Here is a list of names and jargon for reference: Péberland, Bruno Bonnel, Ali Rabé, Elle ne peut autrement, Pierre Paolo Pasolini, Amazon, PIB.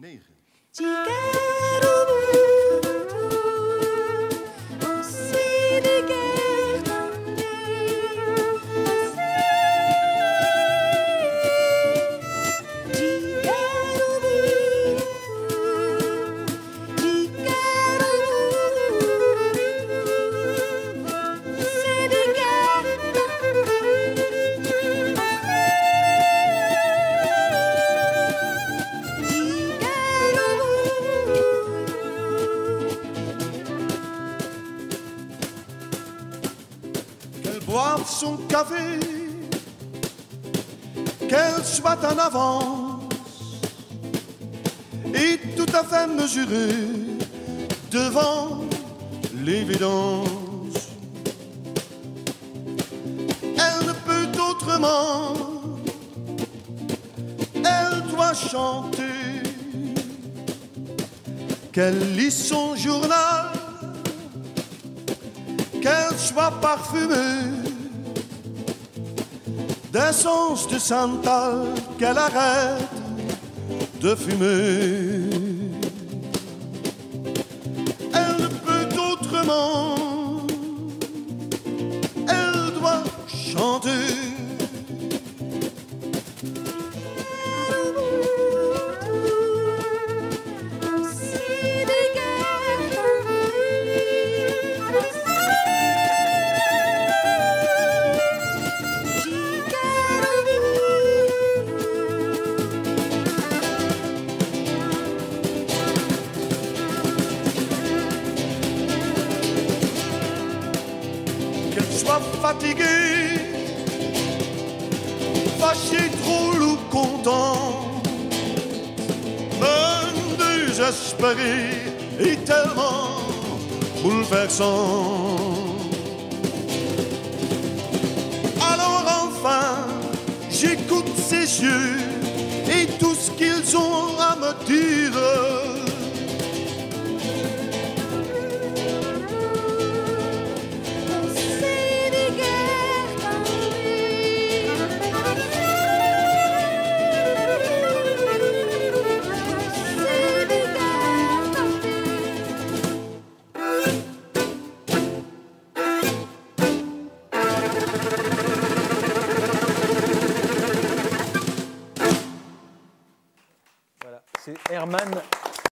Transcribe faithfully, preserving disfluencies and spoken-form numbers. negen. Boire son café, qu'elle soit en avance et tout à fait mesurée devant l'évidence. Elle ne peut autrement, elle doit chanter, qu'elle lit son journal, qu'elle soit parfumée d'essence de santal, qu'elle arrête de fumer. Elle ne peut autrement, elle doit chanter. Soit fatigué, fâché, drôle ou content, même désespéré et tellement bouleversant. Alors enfin, j'écoute ses yeux et tout ce qu'ils ont à me dire.